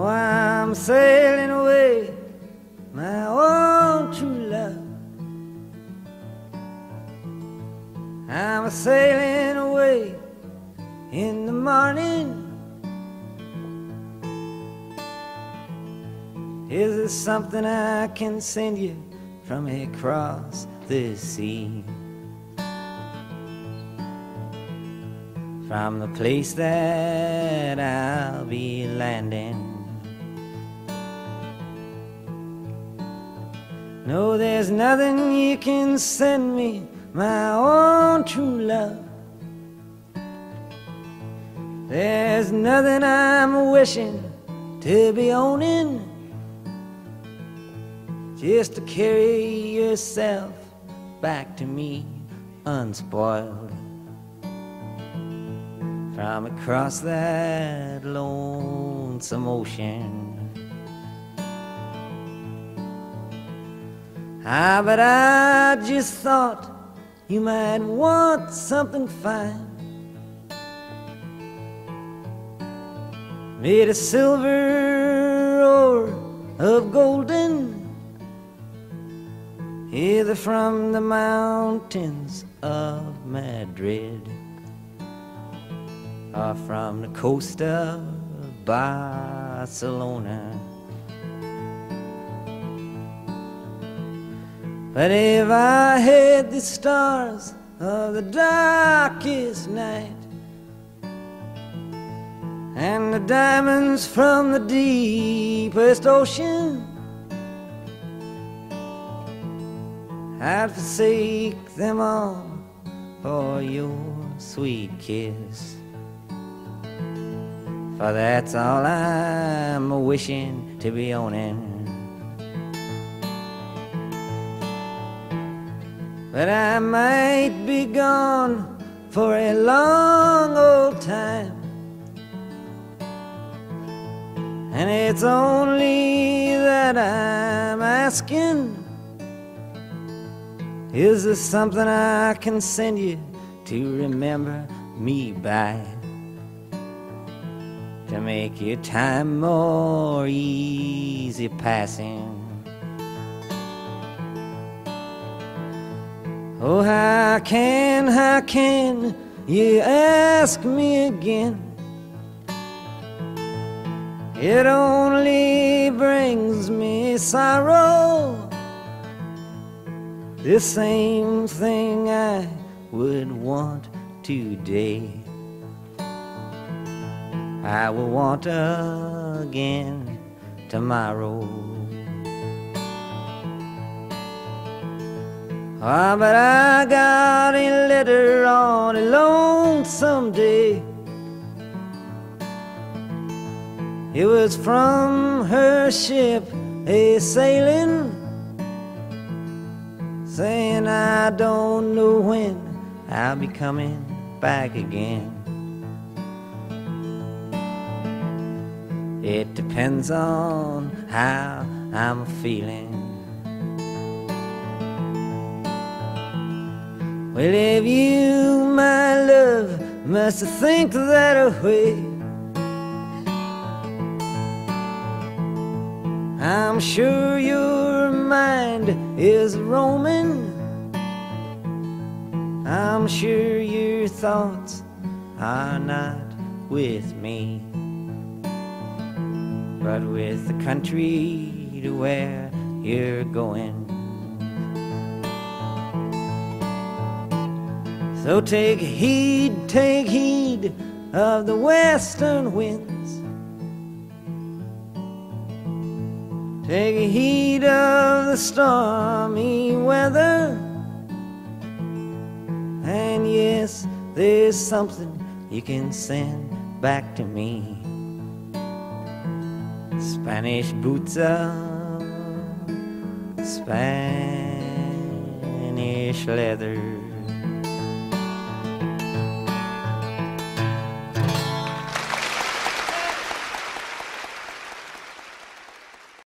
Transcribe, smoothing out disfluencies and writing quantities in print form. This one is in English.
Oh, I'm sailing away, my own true love. I'm sailing away in the morning. Is there something I can send you from across the sea? From the place that I'll be landing. No, there's nothing you can send me, my own true love. There's nothing I'm wishing to be owning. Just to carry yourself back to me unspoiled from across that lonesome ocean. Ah, but I just thought you might want something fine, made of silver or of golden, either from the mountains of Madrid or from the coast of Barcelona. But if I had the stars of the darkest night and the diamonds from the deepest ocean, I'd forsake them all for your sweet kiss. For that's all I'm wishing to be owning. But I might be gone for a long old time, and it's only that I'm asking, is there something I can send you to remember me by, to make your time more easy passing? Oh, how can you ask me again? It only brings me sorrow, the same thing I would want today, I will want again tomorrow. Ah, but I got a letter on a lonesome day. It was from her ship a-sailing, saying I don't know when I'll be coming back again. It depends on how I'm feeling. Well, if you, my love, must think that way, I'm sure your mind is roaming. I'm sure your thoughts are not with me, but with the country to where you're going. So take heed of the western wind. Take heed of the stormy weather. And yes, there's something you can send back to me. Spanish boots of Spanish leather.